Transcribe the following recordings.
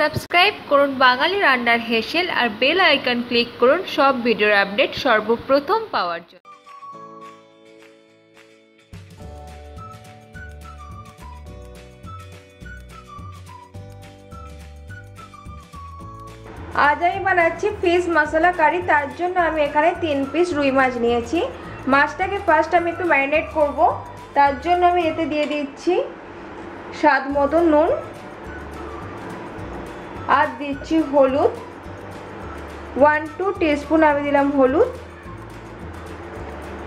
Subscribe করুন বাঙালির আন্ডার হেসেল আর বেল আইকন ক্লিক করুন সব ভিডিওর আপডেট সর্বপ্রথম পাওয়ার জন্য। आज আমি বানাচ্ছি ফিশ মশলা কারি। তার জন্য আমি এখানে 3 পিস রুই মাছ নিয়েছি। মাছটাকে ফার্স্ট আমি একটু ম্যারিনেট করব। তার জন্য আমি এতে দিয়ে দিচ্ছি স্বাদ মতো নুন আর দিচ্ছি হলুদ। 1-2 টিস্পুন আমি দিলাম হলুদ।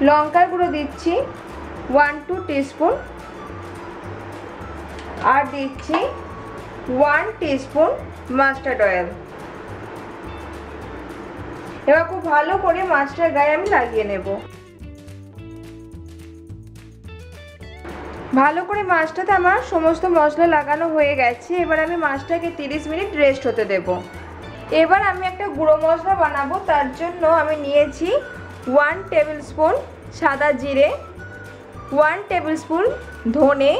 লঙ্কার গুঁড়ো দিচ্ছি 1-2 টিস্পুন আর দিচ্ছি 1 টিস্পুন মাস্টার্ড অয়েল। এবার খুব ভালো করে মাছটার গায়ে আমি লাগিয়ে নেব। ভালো করে মাছটাতে আমার সমস্ত মশলা লাগানো হয়ে গেছে। এবার আমি মাছটাকে 30 মিনিট রেস্ট হতে দেব। এবার আমি একটা গুঁড়ো মশলা বানাবো। তার জন্য আমি নিয়েছি 1 টেবিল স্পুন সাদা জিরে, 1 টেবিল স্পুন ধনে,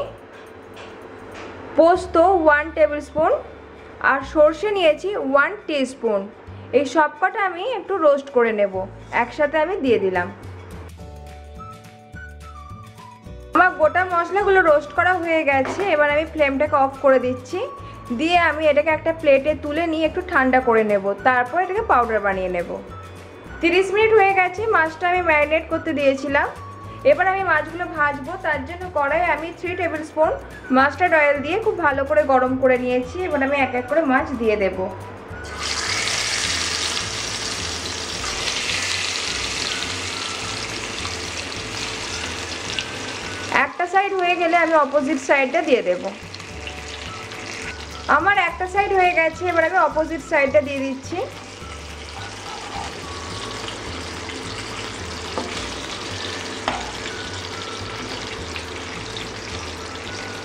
পোস্ত 1 টেবিল স্পুন আর সর্ষে নিয়েছি 1 টিস্পুন। এই সবকটা আমি একটু রোস্ট করে নেব, একসাথে আমি দিয়ে দিলাম। আমার গোটা মশলাগুলো রোস্ট করা হয়ে গেছে। এবার আমি ফ্লেমটাকে অফ করে দিচ্ছি, দিয়ে আমি এটাকে একটা প্লেটে তুলে নিয়ে একটু ঠান্ডা করে নেব, তারপর এটাকে পাউডার বানিয়ে নেব। 30 মিনিট হয়ে গেছে, মাছটা আমি ম্যারিনেট করতে দিয়েছিলাম। এবার আমি মাছগুলো ভাজবো। তার জন্য কড়াই আমি 3 টেবিল স্পুন মাস্টার্ড অয়েল দিয়ে খুব ভালো করে গরম করে নিয়েছি। এবার আমি এক এক করে মাছ দিয়ে দেবো। একটা সাইড হয়ে গেলে আমি অপোজিট সাইডটা দিয়ে দেব। আমার একটা সাইড হয়ে গেছে, এবার আমি অপোজিট সাইডটা দিয়ে দিচ্ছি।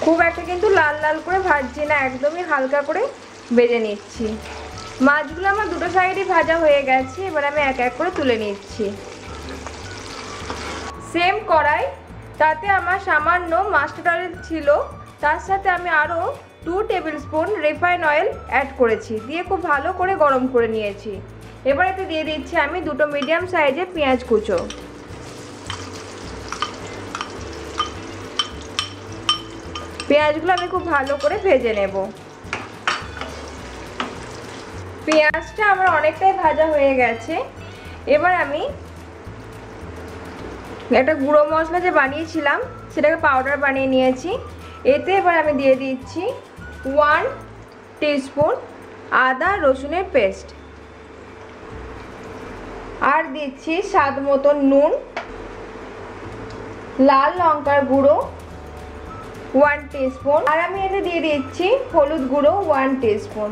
খুব একটা কিন্তু লাল লাল করে ভাজছি না, একদমই হালকা করে ভেজে নিচ্ছি। মাছগুলো আমার দুটো সাইডই ভাজা হয়ে গেছে। এবার আমি এক এক করে তুলে নিচ্ছি। সেম কড়াই, তাতে আমার সামান্য মাস্টার্ড অয়েল ছিল, তার সাথে আমি আরও 2 tablespoon refine oil add করেছি, দিয়ে খুব ভালো করে গরম করে নিয়েছি। এবার এতে দিয়ে দিচ্ছি আমি 2টো মিডিয়াম সাইজের পেঁয়াজ কুচো। পেঁয়াজগুলো আমি খুব ভালো করে ভেজে নেব। পেঁয়াজটা আমার অনেকটাই ভাজা হয়ে গেছে। এবার আমি একটা গুঁড়ো মশলা যে বানিয়েছিলাম সেটাকে পাউডার বানিয়ে নিয়েছি। এতে এবার আমি দিয়ে দিচ্ছি 1 টিস্পুন আদা রসুনের পেস্ট আর দিচ্ছি স্বাদ মতো নুন, লাল লঙ্কার গুঁড়ো 1 টিস্পুন আর আমি এতে দিয়ে দিচ্ছি হলুদ গুঁড়ো 1 টিস্পুন।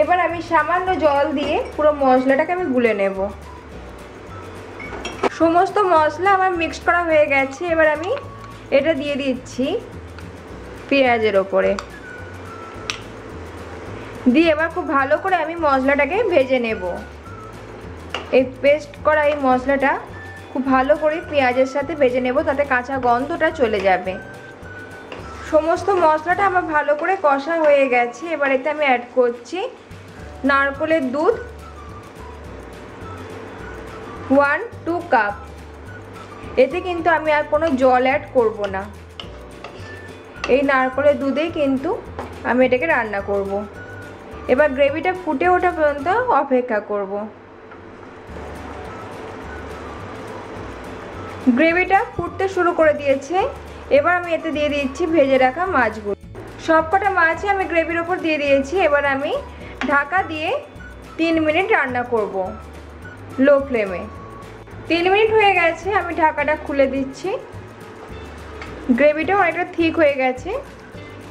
এবার আমি সামান্য জল দিয়ে পুরো মশলাটাকে আমি গুলে নেব। সমস্ত মশলা আমার মিক্সড করা হয়ে গেছে। এবার আমি এটা দিয়ে দিচ্ছি পেঁয়াজের ওপরে, দিয়ে এবার খুব ভালো করে আমি মশলাটাকে ভেজে নেব। এই পেস্ট করা এই মশলাটা খুব ভালো করে পেঁয়াজের সাথে ভেজে নেব, তাতে কাঁচা গন্ধটা চলে যাবে। সমস্ত মশলাটা আমার ভালো করে কষা হয়ে গেছে। এবার এতে আমি অ্যাড করছি নারকেলের দুধ 1-2 কাপ। এতে কিন্তু আমি আর কোনো জল অ্যাড করব না, এই নারকেলের দুধেই কিন্তু আমি এটাকে রান্না করব। এবার গ্রেভিটা ফুটে ওঠা পর্যন্ত অপেক্ষা করব। গ্রেভিটা ফুটতে শুরু করে দিয়েছে। এবার আমি এতে দিয়ে দিচ্ছি ভেজে রাখা মাছগুলো। সবকটা মাছই আমি গ্রেভির ওপর দিয়ে দিয়েছি। এবার আমি ঢাকা দিয়ে 3 মিনিট রান্না করব লো ফ্লেমে। 3 মিনিট হয়ে গেছে, আমি ঢাকাটা খুলে দিচ্ছি। গ্রেভিটা অনেকটা থিক হয়ে গেছে।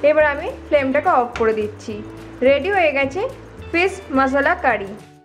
এবার আমি ফ্লেমটাকে অফ করে দিচ্ছি। রেডি হয়ে গেছে ফিশ মশলা কারি।